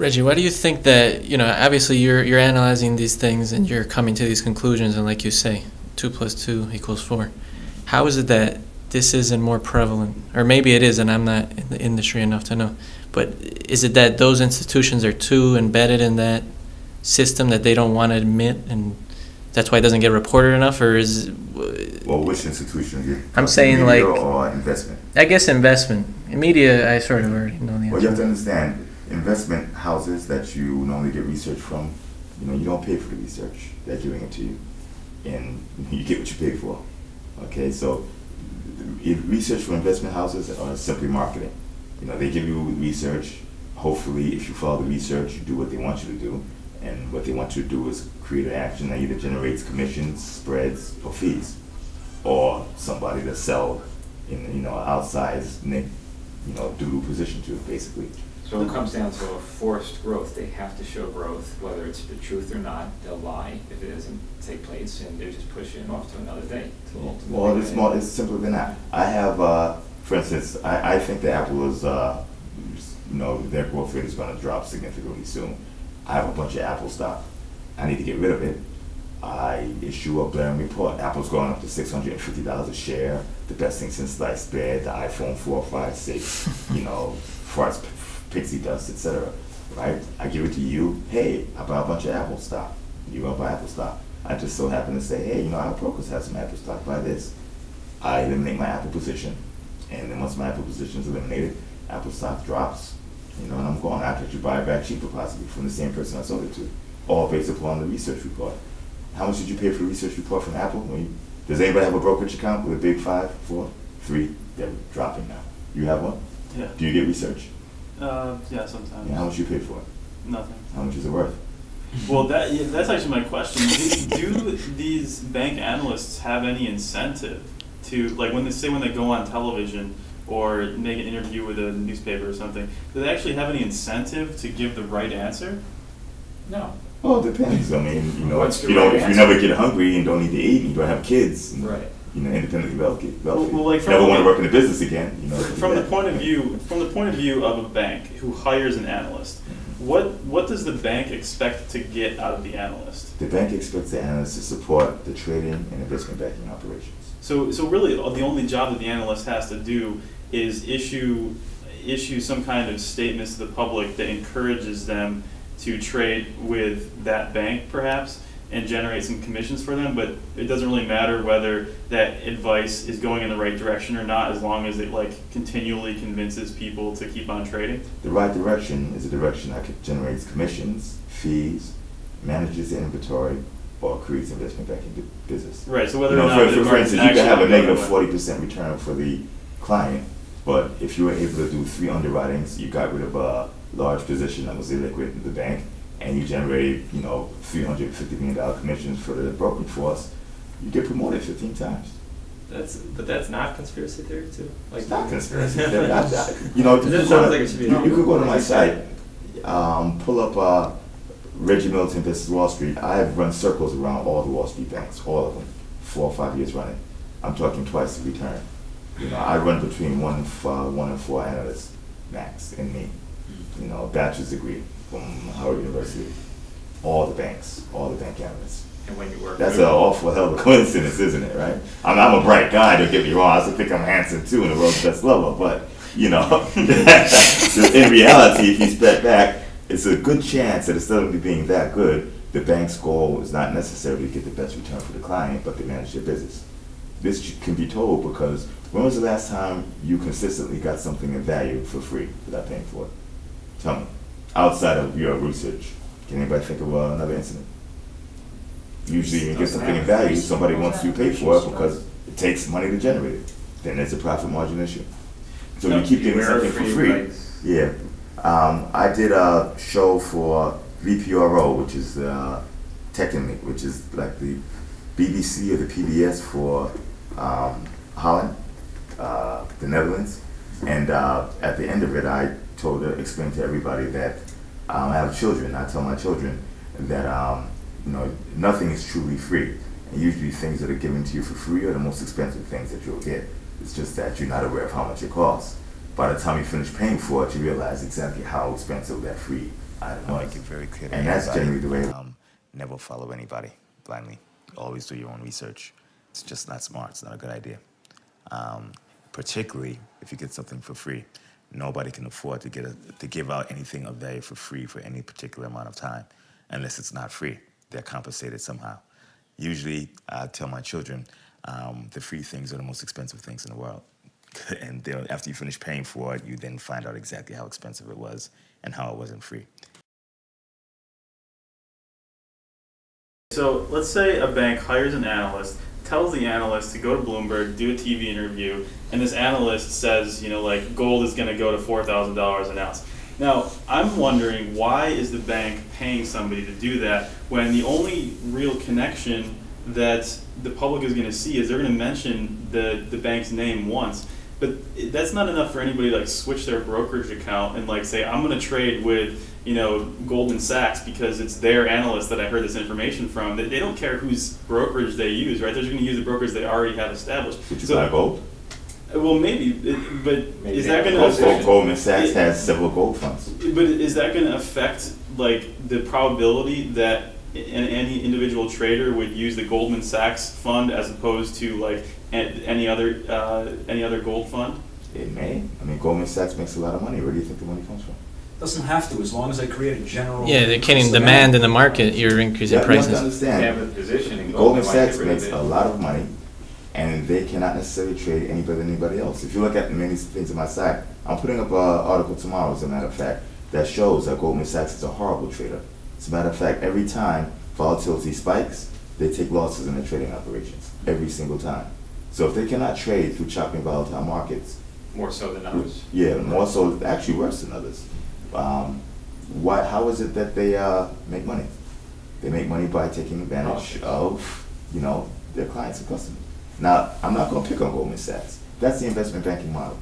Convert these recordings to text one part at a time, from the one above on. Reggie, why do you think that, obviously you're analyzing these things and you're coming to these conclusions, and like you say, 2 plus 2 equals 4. How is it that this isn't more prevalent? Or maybe it is, and I'm not in the industry enough to know. But is it that those institutions are too embedded in that system that they don't want to admit, and that's why it doesn't get reported enough? Or is... Well, which institution? I'm saying, like... Media or investment? I guess investment. In media, I sort of already know the answer. Well, you have to understand, investment houses that you normally get research from, you don't pay for the research. They're giving it to you. And you get what you pay for. Okay, so research for investment houses are simply marketing. They give you research. Hopefully, if you follow the research, you do what they want you to do. And what they want you to do is create an action that either generates commissions, spreads, or fees, or somebody to sell in an outsized doodle position to, basically. So it comes down to a forced growth. They have to show growth, whether it's the truth or not. They'll lie if it doesn't take place, and they're just pushing it off to another day. Well, it's more, it's simpler than that. I have, for instance, I think that Apple is, their growth rate is going to drop significantly soon. I have a bunch of Apple stock. I need to get rid of it. I issue a blaring report. Apple's going up to $650 a share. The best thing since sliced bread, the iPhone 4, 5, 6, farts, pixie dust, etc. Right? I give it to you. Hey, I buy a bunch of Apple stock. You want to buy Apple stock. I just so happen to say, hey, our brokers have some Apple stock. Buy this. I eliminate my Apple position, and then once my Apple position is eliminated, Apple stock drops. And I'm going after it. You buy it back cheaper, possibly from the same person I sold it to, all based upon the research report. How much did you pay for the research report from Apple? Does anybody have a brokerage account with a big 5, 4, 3? They're dropping now. You have one? Yeah. Do you get research? Yeah, sometimes. And how much you pay for it? Nothing. How much is it worth? Well, that's actually my question. Do these bank analysts have any incentive to, like, when they go on television or make an interview with a newspaper or something, do they actually have any incentive to give the right answer? No. Well, it depends. If you never get hungry and don't need to eat, and you don't have kids, and, right? Independently wealthy. Never want to work in the business again. From the point of view of a bank who hires an analyst, what does the bank expect to get out of the analyst? The bank expects the analyst to support the trading and investment banking operations. So really, the only job that the analyst has to do is issue some kind of statements to the public that encourages them to trade with that bank, perhaps, and generate some commissions for them. But it doesn't really matter whether that advice is going in the right direction or not, as long as it continually convinces people to keep on trading. The right direction is a direction that generates commissions, fees, manages the inventory, or creates investment banking business. Right. So whether or not, for instance, you can have a negative 40% return for the client, but if you were able to do 3 underwritings, you got rid of a large position that was illiquid in the bank, and you generated, $350 million commissions for the brokerage force, you get promoted 15 times. But that's not conspiracy theory too. Like, it's not conspiracy theory. You could go to my site, pull up Reggie Middleton versus Wall Street. I have run circles around all the Wall Street banks, all of them, 4 or 5 years running. I'm talking twice the return. I run between 1 and 4 analysts max, and me. Bachelor's degree from Harvard University. All the banks, all the bank analysts. And when you work, that's an awful hell of a coincidence, isn't it? Right? I'm a bright guy. Don't get me wrong. I also think I'm handsome too, and the world's best lover. But in reality, if you step back, it's a good chance that instead of being that good, the bank's goal is not necessarily to get the best return for the client, but to manage their business. This can be told because when was the last time you consistently got something of value for free without paying for it? Tell me. Outside of your research, can anybody think of another incident? Usually when you get something of value, somebody wants you to pay for it because it takes money to generate it. Then there's a profit margin issue. So you keep getting something for free. Yeah. I did a show for VPRO, which is technically, which is like the BBC or the PBS for Holland, the Netherlands, and at the end of it, I explained to everybody that I have children. I tell my children that nothing is truly free, and usually things that are given to you for free are the most expensive things that you'll get. It's just that you're not aware of how much it costs. By the time you finish paying for it, you realize exactly how expensive that free I like it very clear. And that's generally the way. Never follow anybody blindly. Always do your own research. It's just not smart. It's not a good idea. Particularly if you get something for free. Nobody can afford to give out anything of value for free for any particular amount of time, unless it's not free. They're compensated somehow. Usually, I tell my children, the free things are the most expensive things in the world. And after you finish paying for it, you then find out exactly how expensive it was and how it wasn't free. So let's say a bank hires an analyst, tells the analyst to go to Bloomberg, do a TV interview, and this analyst says, you know, like, gold is going to go to $4,000 an ounce. Now, I'm wondering, why is the bank paying somebody to do that when the only real connection that the public is going to see is they're going to mention the bank's name once? But that's not enough for anybody to like switch their brokerage account and like say, I'm going to trade with, you know, Goldman Sachs because it's their analyst that I heard this information from. They don't care whose brokerage they use, right? They're just going to use the brokerage they already have established. Would you buy gold? Well, maybe, but maybe is that going to affect... Goldman Sachs has several gold funds. But is that going to affect like the probability that any individual trader would use the Goldman Sachs fund as opposed to like any other gold fund? It may. I mean, Goldman Sachs makes a lot of money. Where do you think the money comes from? Doesn't have to, as long as they create a general... Yeah, they can't demand in the market, you're increasing prices. You have to understand, they have a position in Goldman Sachs makes a lot of money, and they cannot necessarily trade any better than anybody else. If you look at many things on my side, I'm putting up an article tomorrow, as a matter of fact, that shows that Goldman Sachs is a horrible trader. As a matter of fact, every time volatility spikes, they take losses in their trading operations, every single time. So if they cannot trade through chopping volatile markets... More so than others. Yeah, more so, actually worse than others. How is it that they make money? They make money by taking advantage of, you know, their clients and customers. Now, I'm not going to pick on Goldman Sachs. That's the investment banking model,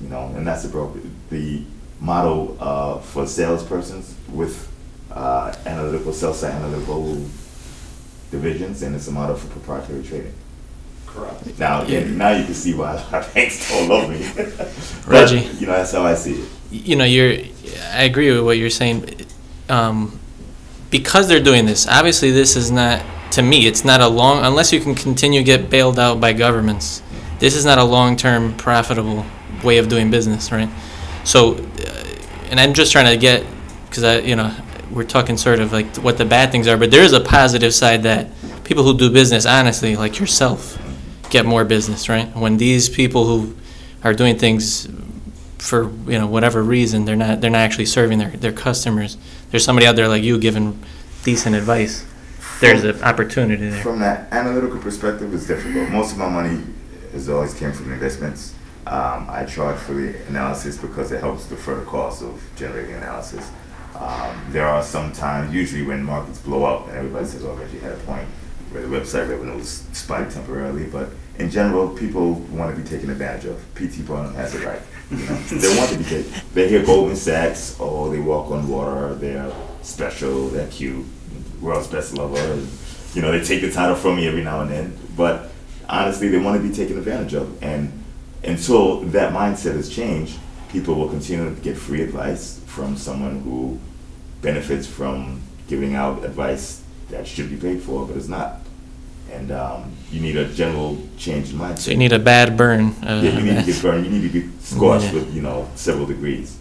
you know, and that's the model for salespersons with analytical, sell-side analytical divisions, and it's a model for proprietary trading. Correct. Now, now you can see why a lot of banks don't love me. Reggie, you know, that's how I see it. You know, I agree with what you're saying. Because they're doing this, obviously this is not, to me, it's not a long, unless you can continue to get bailed out by governments, this is not a long-term profitable way of doing business, right? So, and I'm just trying to get, because you know, we're talking sort of like what the bad things are, but there is a positive side that people who do business, honestly, like yourself, get more business, right? When these people who are doing things for, you know, whatever reason, they're not actually serving their customers. There's somebody out there like you giving decent advice. There's an opportunity there. From that analytical perspective, it's difficult. Most of my money has always came from investments. I charge for the analysis because it helps defer the cost of generating analysis. There are some times, usually when markets blow up and everybody says, oh, Reggie had a point, where the website revenues spike temporarily, but in general, people want to be taken advantage of. P.T. Barnum has it right. You know, they want to be taken. They hear Goldman Sachs, oh, they walk on water, they're special, they're cute, world's best lover. And, you know, they take the title from me every now and then, but honestly, they want to be taken advantage of. And until that mindset has changed, people will continue to get free advice from someone who benefits from giving out advice that should be paid for, but it's not. And you need a general change in mindset. So you need a bad burn. Yeah, you need to get burned. You need to get scorched with, you know, several degrees.